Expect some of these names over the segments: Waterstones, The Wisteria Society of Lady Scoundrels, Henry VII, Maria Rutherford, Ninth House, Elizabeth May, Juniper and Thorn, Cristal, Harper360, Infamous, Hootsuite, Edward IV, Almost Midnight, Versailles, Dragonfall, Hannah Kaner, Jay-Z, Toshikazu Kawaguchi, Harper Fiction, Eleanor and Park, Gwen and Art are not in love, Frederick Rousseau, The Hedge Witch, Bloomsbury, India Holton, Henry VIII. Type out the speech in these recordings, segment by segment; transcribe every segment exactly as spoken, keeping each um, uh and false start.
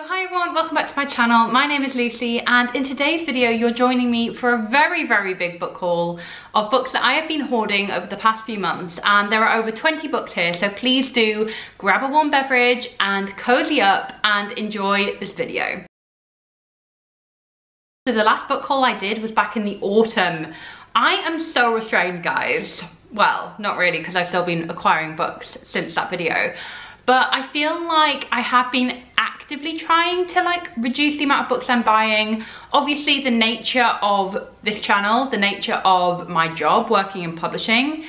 So hi everyone, welcome back to my channel. My name is Lucy and in today's video you're joining me for a very very big book haul of books that I have been hoarding over the past few months, and there are over twenty books here, so please do grab a warm beverage and cozy up and enjoy this video. So the last book haul I did was back in the autumn. I am so restrained guys, well not really because I've still been acquiring books since that video, but I feel like I have been actively trying to like reduce the amount of books I'm buying. Obviously the nature of this channel, the nature of my job working in publishing,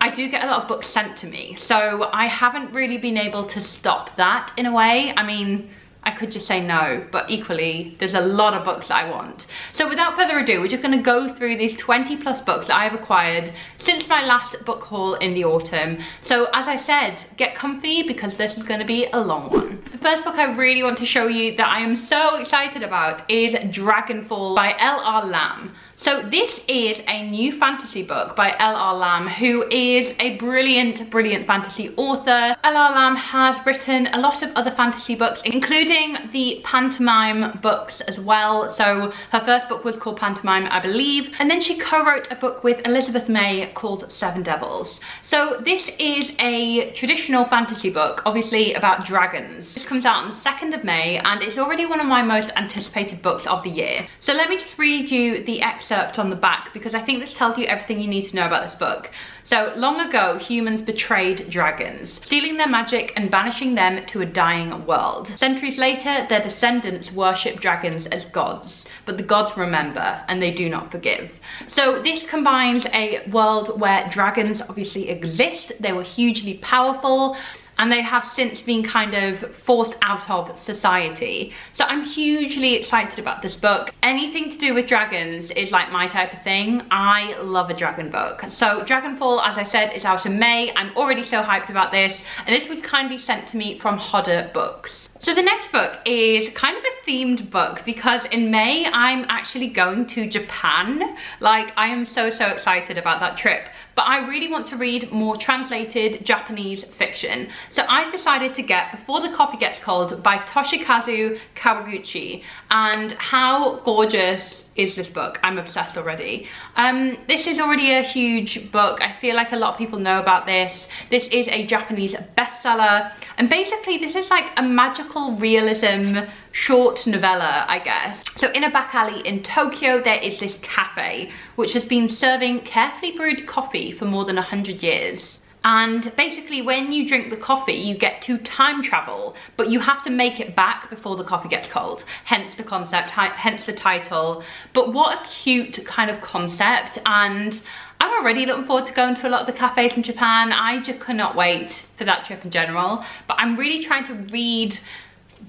I do get a lot of books sent to me, so I haven't really been able to stop that in a way. I mean, I could just say no, but equally there's a lot of books that I want. So without further ado, we're just going to go through these twenty plus books that I have acquired since my last book haul in the autumn. So as I said, get comfy because this is going to be a long one. The first book I really want to show you that I am so excited about is Dragonfall by L R Lam. So this is a new fantasy book by L R Lam, who is a brilliant, brilliant fantasy author. L R Lam has written a lot of other fantasy books, including the Pantomime books as well. So her first book was called Pantomime, I believe. And then she co-wrote a book with Elizabeth May called Seven Devils. So this is a traditional fantasy book, obviously about dragons. This comes out on the second of May and it's already one of my most anticipated books of the year. So let me just read you the excerpt on the back because I think this tells you everything you need to know about this book. So, long ago, humans betrayed dragons, stealing their magic and banishing them to a dying world. Centuries later, their descendants worship dragons as gods, but the gods remember and they do not forgive. So this combines a world where dragons obviously exist, they were hugely powerful, and they have since been kind of forced out of society. So I'm hugely excited about this book. Anything to do with dragons is like my type of thing. I love a dragon book. So Dragonfall, as I said, is out in May. I'm already so hyped about this. And this was kindly sent to me from Hodder Books. So the next book is kind of a themed book because in May I'm actually going to Japan. Like, I am so, so excited about that trip. But I really want to read more translated Japanese fiction. So I've decided to get Before the Coffee Gets Cold by Toshikazu Kawaguchi. And how gorgeous is this book? I'm obsessed already. Um, this is already a huge book. I feel like a lot of people know about this. This is a Japanese bestseller. And basically this is like a magical realism short novella, I guess. So in a back alley in Tokyo, there is this cafe, which has been serving carefully brewed coffee for more than one hundred years. And basically when you drink the coffee, you get to time travel, but you have to make it back before the coffee gets cold. Hence the concept, hence the title. But what a cute kind of concept. And I'm already looking forward to going to a lot of the cafes in Japan. I just cannot wait for that trip in general. But I'm really trying to read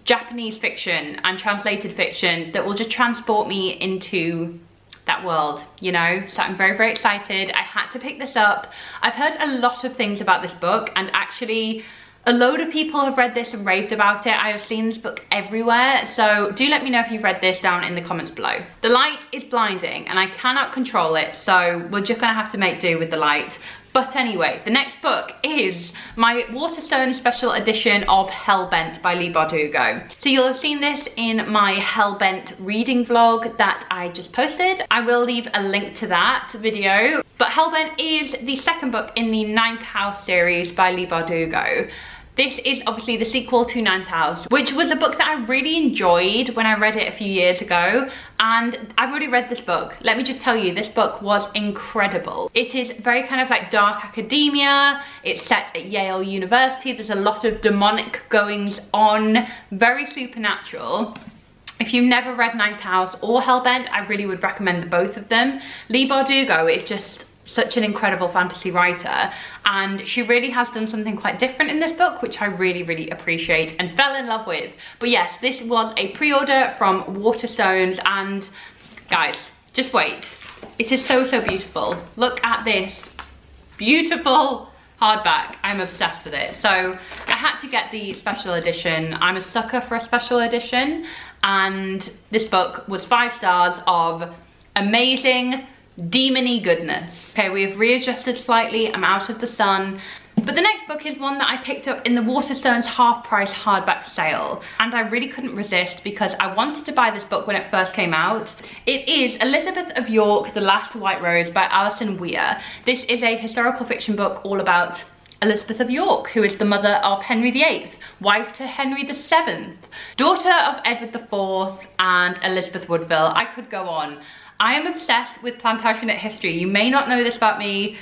Japanese fiction and translated fiction that will just transport me into that world, you know, so I'm very very excited. I had to pick this up. I've heard a lot of things about this book, and actually a load of people have read this and raved about it. I have seen this book everywhere, so do let me know if you've read this down in the comments below. The light is blinding and I cannot control it, so we're just gonna have to make do with the light. But anyway, the next book is my Waterstones special edition of Hellbent by Leigh Bardugo. So you'll have seen this in my Hellbent reading vlog that I just posted. I will leave a link to that video. But Hellbent is the second book in the Ninth House series by Leigh Bardugo. This is obviously the sequel to Ninth House, which was a book that I really enjoyed when I read it a few years ago. And I've already read this book. Let me just tell you, this book was incredible. It is very kind of like dark academia. It's set at Yale University. There's a lot of demonic goings on, very supernatural. If you've never read Ninth House or Hellbent, I really would recommend both of them. Leigh Bardugo is just such an incredible fantasy writer, and she really has done something quite different in this book, which I really really appreciate and fell in love with. But yes, this was a pre-order from Waterstones, and guys, just wait, it is so so beautiful. Look at this beautiful hardback. I'm obsessed with it, so I had to get the special edition. I'm a sucker for a special edition, and this book was five stars of amazing demony goodness. Okay, we have readjusted slightly. I'm out of the sun. But the next book is one that I picked up in the Waterstones half price hardback sale, and I really couldn't resist because I wanted to buy this book when it first came out. It is Elizabeth of York, The Last White Rose by Alison Weir. This is a historical fiction book all about Elizabeth of York, who is the mother of Henry the Eighth, wife to Henry the Seventh, daughter of Edward the Fourth and Elizabeth Woodville. I could go on. I am obsessed with Plantagenet history. You may not know this about me.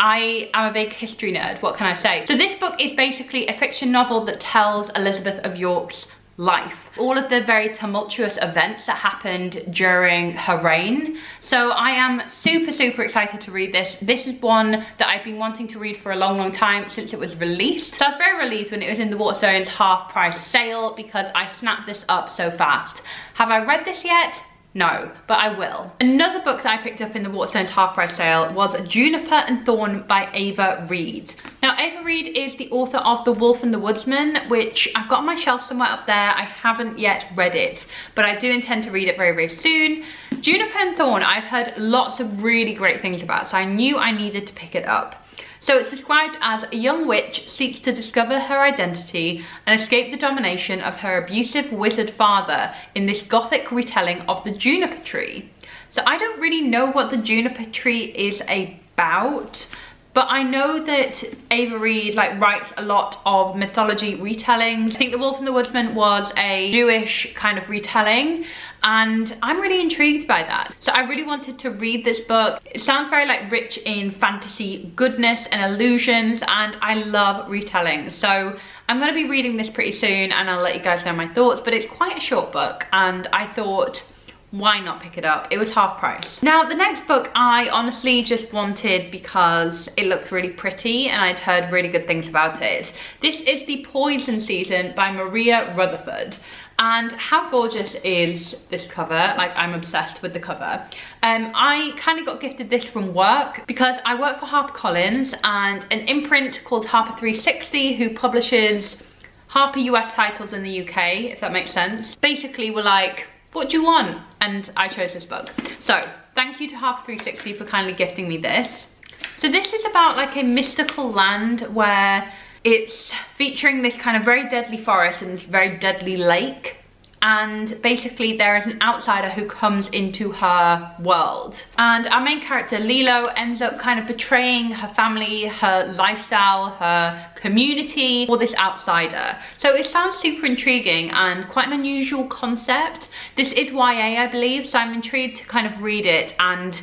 I am a big history nerd, what can I say? So this book is basically a fiction novel that tells Elizabeth of York's life, all of the very tumultuous events that happened during her reign. So I am super, super excited to read this. This is one that I've been wanting to read for a long, long time since it was released. So I was very relieved when it was in the Waterstones half price sale because I snapped this up so fast. Have I read this yet? No, but I will. Another book that I picked up in the Waterstones half price sale was Juniper and Thorn by Ava Reed. Now Ava Reed is the author of The Wolf and the Woodsman, which I've got on my shelf somewhere up there. I haven't yet read it, but I do intend to read it very, very soon. Juniper and Thorn I've heard lots of really great things about, so I knew I needed to pick it up. So it's described as a young witch seeks to discover her identity and escape the domination of her abusive wizard father in this gothic retelling of the juniper tree. So I don't really know what the juniper tree is about, but I know that Ava Reed like writes a lot of mythology retellings. I think The Wolf and the Woodsman was a Jewish kind of retelling, and I'm really intrigued by that. So I really wanted to read this book. It sounds very like rich in fantasy goodness and illusions, and I love retelling. So I'm gonna be reading this pretty soon and I'll let you guys know my thoughts, but it's quite a short book and I thought, why not pick it up? It was half price. Now the next book I honestly just wanted because it looked really pretty and I'd heard really good things about it. This is The Poison Season by Maria Rutherford. And how gorgeous is this cover? Like, I'm obsessed with the cover. Um, I kind of got gifted this from work because I work for HarperCollins and an imprint called Harper three sixty who publishes Harper U S titles in the U K, if that makes sense. Basically, we're like, what do you want? And I chose this book. So thank you to Harper three sixty for kindly gifting me this. So this is about like a mystical land where it's featuring this kind of very deadly forest and this very deadly lake, and basically there is an outsider who comes into her world, and our main character Lilo ends up kind of betraying her family, her lifestyle, her community for this outsider. So it sounds super intriguing and quite an unusual concept. This is Y A, I believe, so I'm intrigued to kind of read it and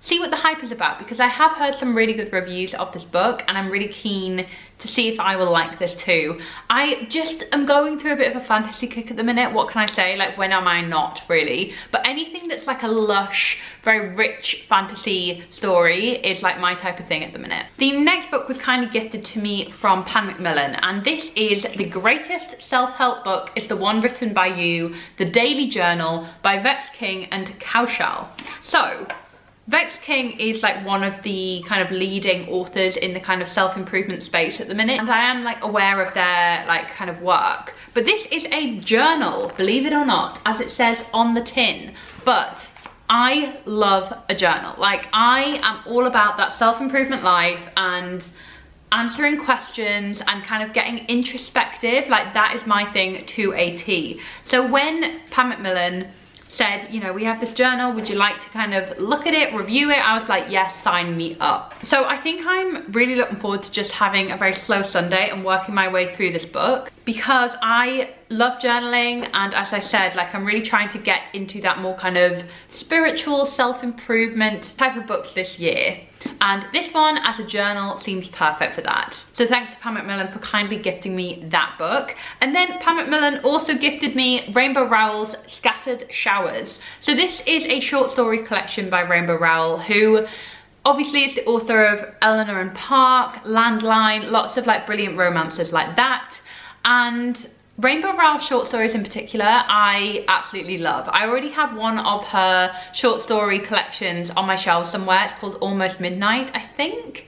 see what the hype is about, because I have heard some really good reviews of this book and I'm really keen to see if I will like this too. I just am going through a bit of a fantasy kick at the minute, what can I say? Like, when am I not, really? But anything that's like a lush, very rich fantasy story is like my type of thing at the minute. The next book was kindly gifted to me from Pan Macmillan, and this is The Greatest Self-Help Book Is the One Written by You, The Daily Journal by Vex King and Kaushal. So Vex King is like one of the kind of leading authors in the kind of self-improvement space at the minute, and I am like aware of their like kind of work, but this is a journal, believe it or not, as it says on the tin. But I love a journal. Like, I am all about that self-improvement life and answering questions and kind of getting introspective. Like, that is my thing to a T. So when Pan Macmillan said, you know, we have this journal, would you like to kind of look at it, review it? I was like, yes, sign me up. So I think I'm really looking forward to just having a very slow Sunday and working my way through this book, because I love journaling, and as I said, like, I'm really trying to get into that more kind of spiritual self-improvement type of books this year, and this one as a journal seems perfect for that. So thanks to Pan Macmillan for kindly gifting me that book. And then Pan Macmillan also gifted me Rainbow Rowell's Scattered Showers. So this is a short story collection by Rainbow Rowell, who obviously is the author of Eleanor and Park, Landline, lots of like brilliant romances like that. And Rainbow Rowell short stories in particular, I absolutely love. I already have one of her short story collections on my shelf somewhere. It's called Almost Midnight, I think.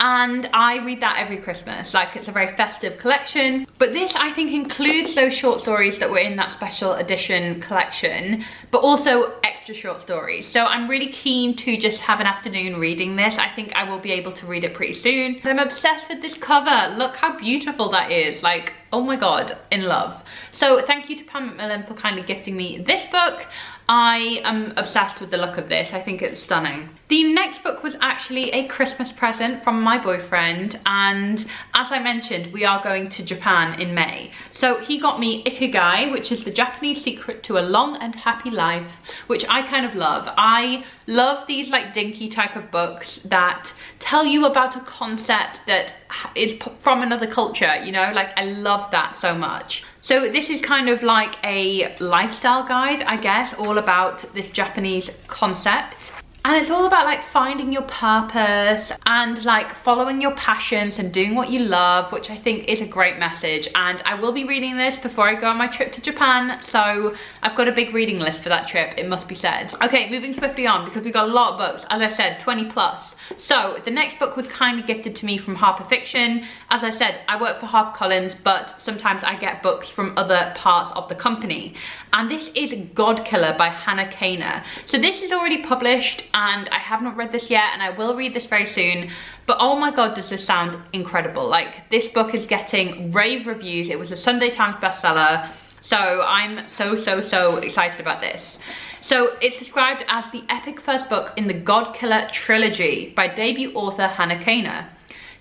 and I read that every Christmas. Like, it's a very festive collection, but this I think includes those short stories that were in that special edition collection, but also extra short stories. So I'm really keen to just have an afternoon reading this. I think I will be able to read it pretty soon. I'm obsessed with this cover. Look how beautiful that is. Like, oh my god, in love. So thank you to Pan Macmillan for kindly gifting me this book. I am obsessed with the look of this. I think it's stunning. The next book was actually a Christmas present from my boyfriend, and as I mentioned, we are going to Japan in May. So he got me Ikigai, which is the Japanese secret to a long and happy life, which I kind of love. I love these like dinky type of books that tell you about a concept that is from another culture, you know, like I love that so much. So this is kind of like a lifestyle guide, I guess, all about this Japanese concept. And it's all about like finding your purpose and like following your passions and doing what you love, which I think is a great message. And I will be reading this before I go on my trip to Japan, so I've got a big reading list for that trip, it must be said. Okay, moving swiftly on because we've got a lot of books, as I said, twenty plus. So the next book was kindly gifted to me from Harper Fiction. As I said, I work for HarperCollins, but sometimes I get books from other parts of the company. And this is Godkiller by Hannah Kaner. So this is already published, and I have not read this yet, and I will read this very soon, but oh my god, does this sound incredible. Like, this book is getting rave reviews. It was a Sunday Times bestseller, so I'm so so so excited about this. So it's described as the epic first book in the Godkiller trilogy by debut author Hannah Kaner.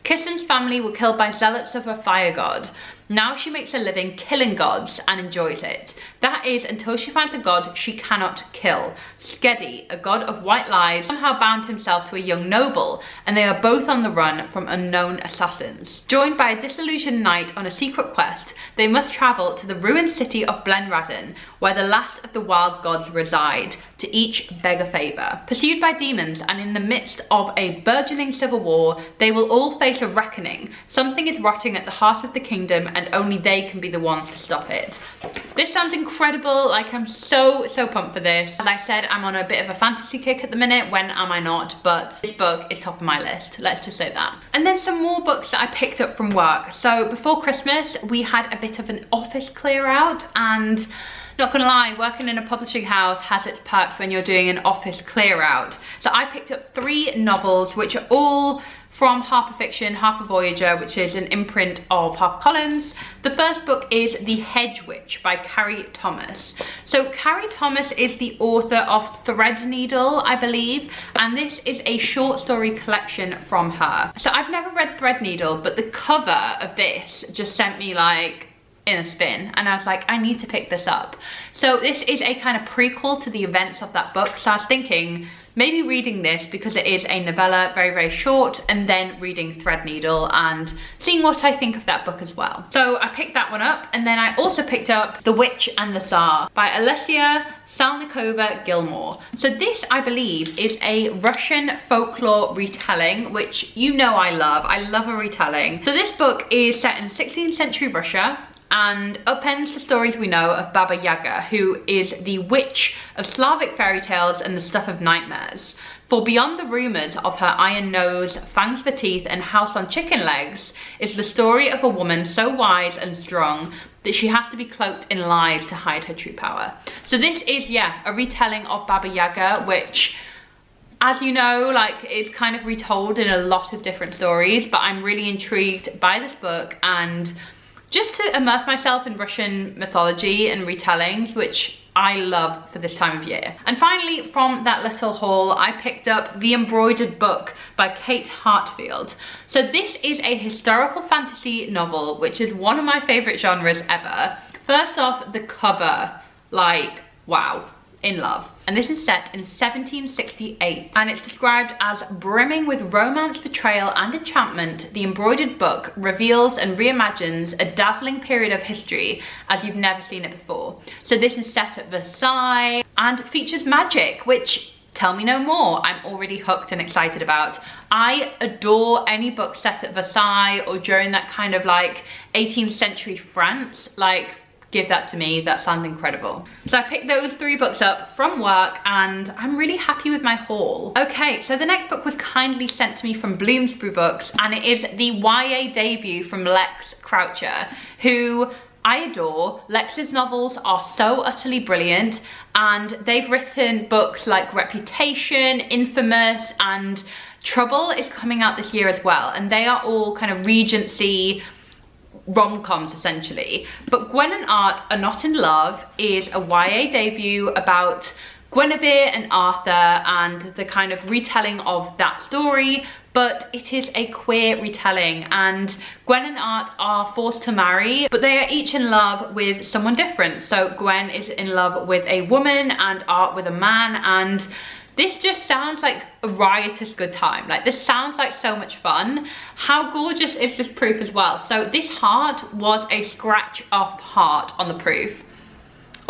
Kissin's family were killed by zealots of a fire god. Now she makes a living killing gods and enjoys it. That is, until she finds a god she cannot kill. Skedi, a god of white lies, somehow bound himself to a young noble, and they are both on the run from unknown assassins. Joined by a disillusioned knight on a secret quest, they must travel to the ruined city of Blenradin, where the last of the wild gods reside, to each beg a favour. Pursued by demons and in the midst of a burgeoning civil war, they will all face a reckoning. Something is rotting at the heart of the kingdom, and only they can be the ones to stop it. This sounds incredible. Like, I'm so, so pumped for this. As I said, I'm on a bit of a fantasy kick at the minute. When am I not? But this book is top of my list. Let's just say that. And then some more books that I picked up from work. So before Christmas, we had a bit of an office clear out, and not gonna lie, working in a publishing house has its perks when you're doing an office clear out. So I picked up three novels, which are all from Harper Fiction, Harper Voyager, which is an imprint of HarperCollins. The first book is The Hedge Witch by Carrie Thomas. So Carrie Thomas is the author of Threadneedle, I believe, and this is a short story collection from her. So I've never read Threadneedle, but the cover of this just sent me like in a spin, and I was like, I need to pick this up. So this is a kind of prequel to the events of that book, so I was thinking maybe reading this, because it is a novella, very very short, and then reading Threadneedle and seeing what I think of that book as well. So I picked that one up, and then I also picked up The Witch and the Tsar by Alessia Salnikova Gilmore. So this, I believe, is a Russian folklore retelling, which you know I love. I love a retelling. So this book is set in sixteenth century Russia, and upends the stories we know of Baba Yaga, who is the witch of Slavic fairy tales and the stuff of nightmares. For beyond the rumours of her iron nose, fangs for teeth and house on chicken legs is the story of a woman so wise and strong that she has to be cloaked in lies to hide her true power. So this is, yeah, a retelling of Baba Yaga, which, as you know, like, it's kind of retold in a lot of different stories, but I'm really intrigued by this book, and just to immerse myself in Russian mythology and retellings, which I love for this time of year. And finally, from that little haul, I picked up The Embroidered Book by Kate Hartfield. So this is a historical fantasy novel, which is one of my favourite genres ever. First off, the cover, like, wow, in love. And this is set in seventeen sixty-eight, and it's described as brimming with romance, betrayal and enchantment. The Embroidered Book reveals and reimagines a dazzling period of history as you've never seen it before. So this is set at Versailles and features magic, which, tell me no more, I'm already hooked and excited about. I adore any book set at Versailles or during that kind of like eighteenth century France. Like, give that to me, that sounds incredible. So I picked those three books up from work and I'm really happy with my haul. Okay, so the next book was kindly sent to me from Bloomsbury Books and it is the Y A debut from Lex Croucher, who I adore. Lex's novels are so utterly brilliant and they've written books like Reputation, Infamous, and Trouble is coming out this year as well, and they are all kind of Regency rom-coms essentially. But Gwen and Art Are Not in Love is a Y A debut about Guinevere and Arthur and the kind of retelling of that story, but it is a queer retelling, and Gwen and Art are forced to marry, but they are each in love with someone different. So Gwen is in love with a woman and Art with a man, and this just sounds like a riotous good time. Like, this sounds like so much fun. How gorgeous is this proof as well? So this heart was a scratch off heart on the proof.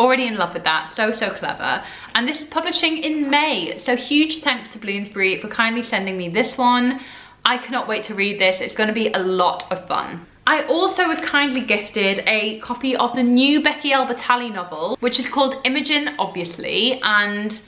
Already in love with that, so, so clever. And this is publishing in May. So huge thanks to Bloomsbury for kindly sending me this one. I cannot wait to read this. It's gonna be a lot of fun. I also was kindly gifted a copy of the new Becky Albertalli novel, which is called Imogen, obviously, and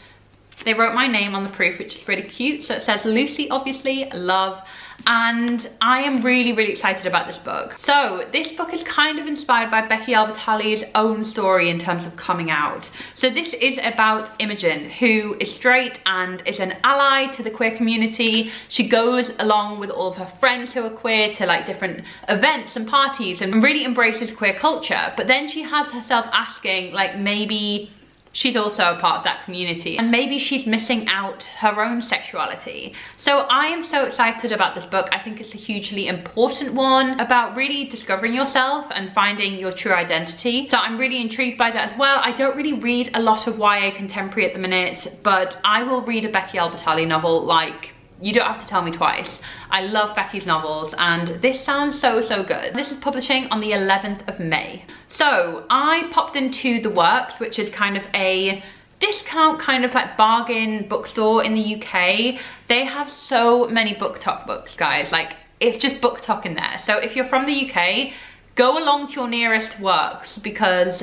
they wrote my name on the proof, which is really cute. So it says Lucy, obviously, love. And I am really, really excited about this book. So this book is kind of inspired by Becky Albertalli's own story in terms of coming out. So this is about Imogen, who is straight and is an ally to the queer community. She goes along with all of her friends who are queer to like different events and parties and really embraces queer culture. But then she has herself asking, like, maybe she's also a part of that community and maybe she's missing out her own sexuality. So I am so excited about this book. I think it's a hugely important one about really discovering yourself and finding your true identity. So I'm really intrigued by that as well. I don't really read a lot of Y A contemporary at the minute, but I will read a Becky Albertalli novel, like, you don't have to tell me twice. I love Becky's novels and this sounds so, so good. This is publishing on the eleventh of May. So I popped into The Works, which is kind of a discount, kind of like bargain bookstore in the U K. They have so many BookTok books, guys. Like, it's just BookTok in there. So if you're from the U K, go along to your nearest Works because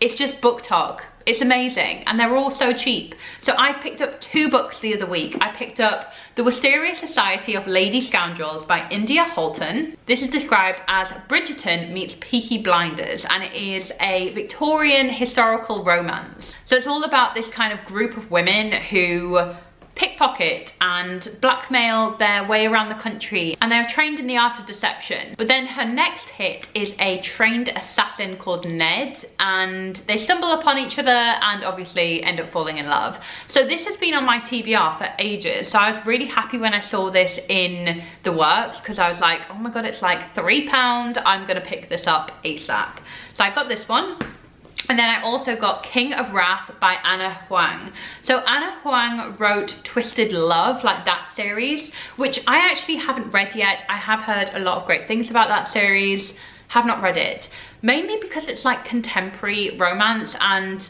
it's just BookTok. It's amazing and they're all so cheap. So I picked up two books the other week. I picked up The Wisteria Society of Lady Scoundrels by India Holton. This is described as Bridgerton meets Peaky Blinders and it is a Victorian historical romance. So it's all about this kind of group of women who pickpocket and blackmail their way around the country, and they're trained in the art of deception. But then her next hit is a trained assassin called Ned, and they stumble upon each other and obviously end up falling in love. So this has been on my T B R for ages, so I was really happy when I saw this in The Works because I was like, oh my god, it's like three pounds, I'm gonna pick this up ASAP. So I got this one. And then I also got King of Wrath by Anna Huang. So Anna Huang wrote Twisted Love, like that series, which I actually haven't read yet. I have heard a lot of great things about that series, have not read it. Mainly because it's like contemporary romance and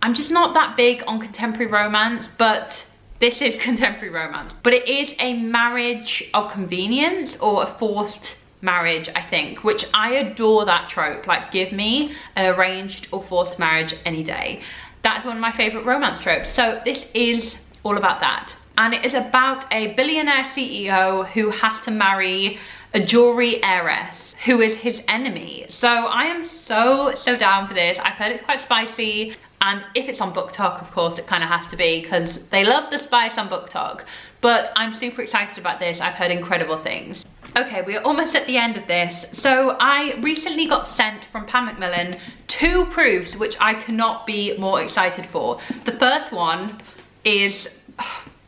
I'm just not that big on contemporary romance, but this is contemporary romance. But it is a marriage of convenience or a forced marriage, I think, which I adore that trope. Like, give me an arranged or forced marriage any day. That's one of my favorite romance tropes. So this is all about that. And it is about a billionaire C E O who has to marry a jewelry heiress who is his enemy. So I am so, so down for this. I've heard it's quite spicy. And if it's on BookTok, of course, it kind of has to be because they love the spice on BookTok. But I'm super excited about this. I've heard incredible things. Okay, we're almost at the end of this. So I recently got sent from Pan Macmillan two proofs, which I cannot be more excited for. The first one is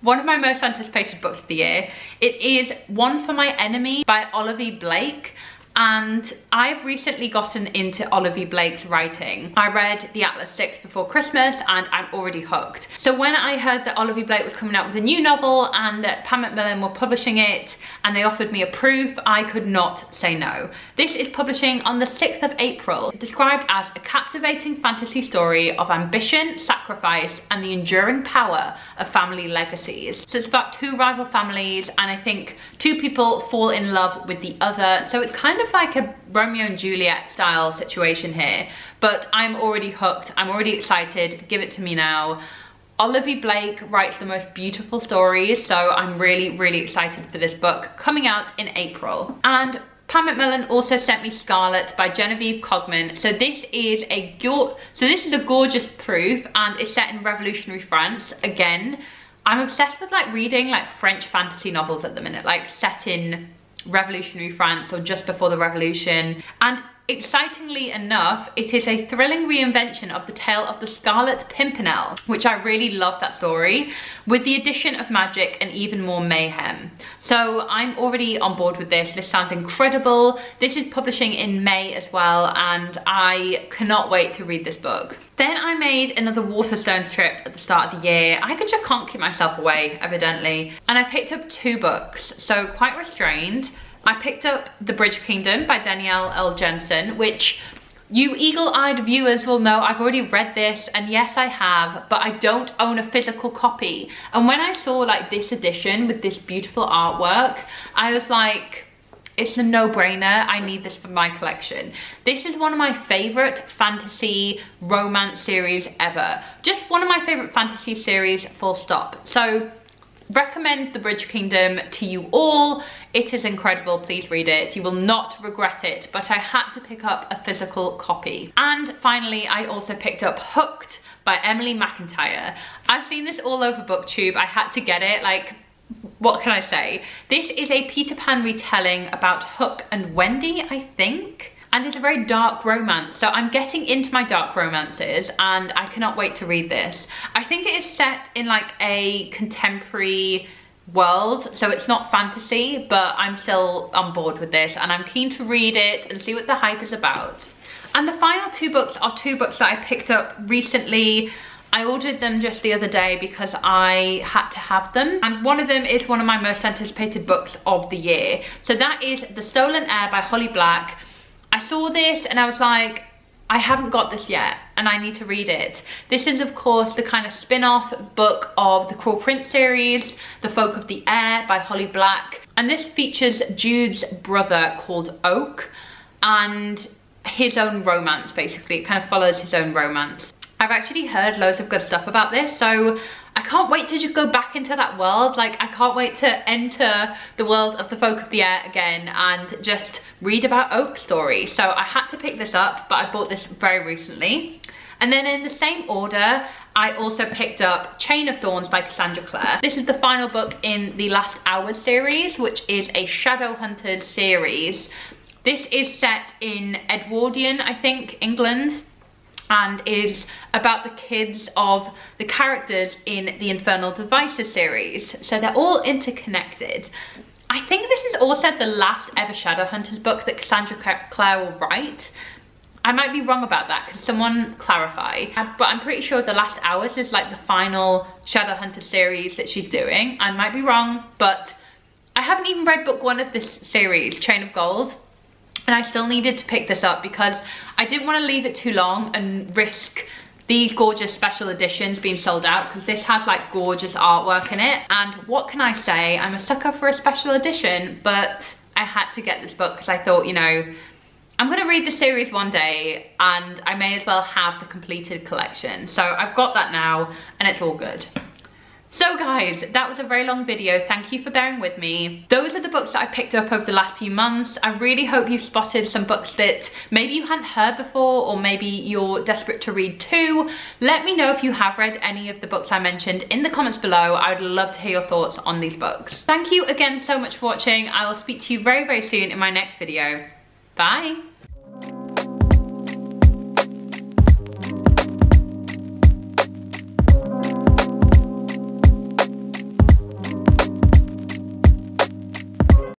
one of my most anticipated books of the year. It is One for My Enemy by Olivia Blake. And I've recently gotten into Olivia Blake's writing. I read The Atlas Six before Christmas and I'm already hooked. So when I heard that Olivia Blake was coming out with a new novel and that Pan Macmillan were publishing it and they offered me a proof, I could not say no. This is publishing on the sixth of April, described as a captivating fantasy story of ambition, sacrifice, and the enduring power of family legacies. So it's about two rival families and I think two people fall in love with the other. So it's kind of of like a Romeo and Juliet style situation here, but I'm already hooked. I'm already excited. Give it to me now. Olivia Blake writes the most beautiful stories, so I'm really, really excited for this book coming out in April. And Pan Macmillan also sent me Scarlet by Genevieve Cogman. So this is a so this is a gorgeous proof, and it's set in revolutionary France. Again, I'm obsessed with like reading like French fantasy novels at the minute, like set in revolutionary France or just before the revolution. And excitingly enough, it is a thrilling reinvention of the tale of the Scarlet Pimpernel, which I really love that story, with the addition of magic and even more mayhem. So I'm already on board with this. This sounds incredible. This is publishing in May as well, and I cannot wait to read this book. Then I made another Waterstones trip at the start of the year. I could just can't keep myself away, evidently. And I picked up two books, so quite restrained. I picked up The Bridge Kingdom by Danielle L. Jensen, which you eagle-eyed viewers will know I've already read this, and yes I have, but I don't own a physical copy. And when I saw like this edition with this beautiful artwork, I was like, it's a no-brainer, I need this for my collection. This is one of my favorite fantasy romance series ever. Just one of my favorite fantasy series, full stop. So recommend The Bridge Kingdom to you all. It is incredible, please read it. You will not regret it, but I had to pick up a physical copy. And finally, I also picked up Hooked by Emily McIntyre. I've seen this all over BookTube, I had to get it, like, what can I say? This is a Peter Pan retelling about Hook and Wendy, I think. And it's a very dark romance, so I'm getting into my dark romances and I cannot wait to read this. I think it is set in like a contemporary world, so it's not fantasy, but I'm still on board with this and I'm keen to read it and see what the hype is about. And the final two books are two books that I picked up recently. I ordered them just the other day because I had to have them, and one of them is one of my most anticipated books of the year. So that is The Stolen Heir by Holly Black. I saw this and I was like, I haven't got this yet and I need to read it. This is of course the kind of spin-off book of the Cruel Prince series, The Folk of the Air by Holly Black. And this features Jude's brother called Oak and his own romance basically. It kind of follows his own romance. I've actually heard loads of good stuff about this, so I can't wait to just go back into that world. Like, I can't wait to enter the world of The Folk of the Air again and just read about Oak's story. So I had to pick this up, but I bought this very recently. And then in the same order, I also picked up Chain of Thorns by Cassandra Clare. This is the final book in the Last Hours series, which is a Shadowhunters series. This is set in Edwardian, I think, England, and is about the kids of the characters in the Infernal Devices series. So they're all interconnected. I think this is also the last ever Shadowhunters book that Cassandra Clare will write. I might be wrong about that, can someone clarify? But I'm pretty sure The Last Hours is like the final Shadowhunters series that she's doing. I might be wrong, but I haven't even read book one of this series, Chain of Gold, and I still needed to pick this up because I didn't want to leave it too long and risk these gorgeous special editions being sold out, because this has like gorgeous artwork in it. And what can I say? I'm a sucker for a special edition, but I had to get this book because I thought, you know, I'm going to read the series one day and I may as well have the completed collection. So I've got that now and it's all good. So guys, that was a very long video. Thank you for bearing with me. Those are the books that I picked up over the last few months. I really hope you've spotted some books that maybe you hadn't heard before, or maybe you're desperate to read too. Let me know if you have read any of the books I mentioned in the comments below. I would love to hear your thoughts on these books. Thank you again so much for watching. I will speak to you very, very soon in my next video. Bye.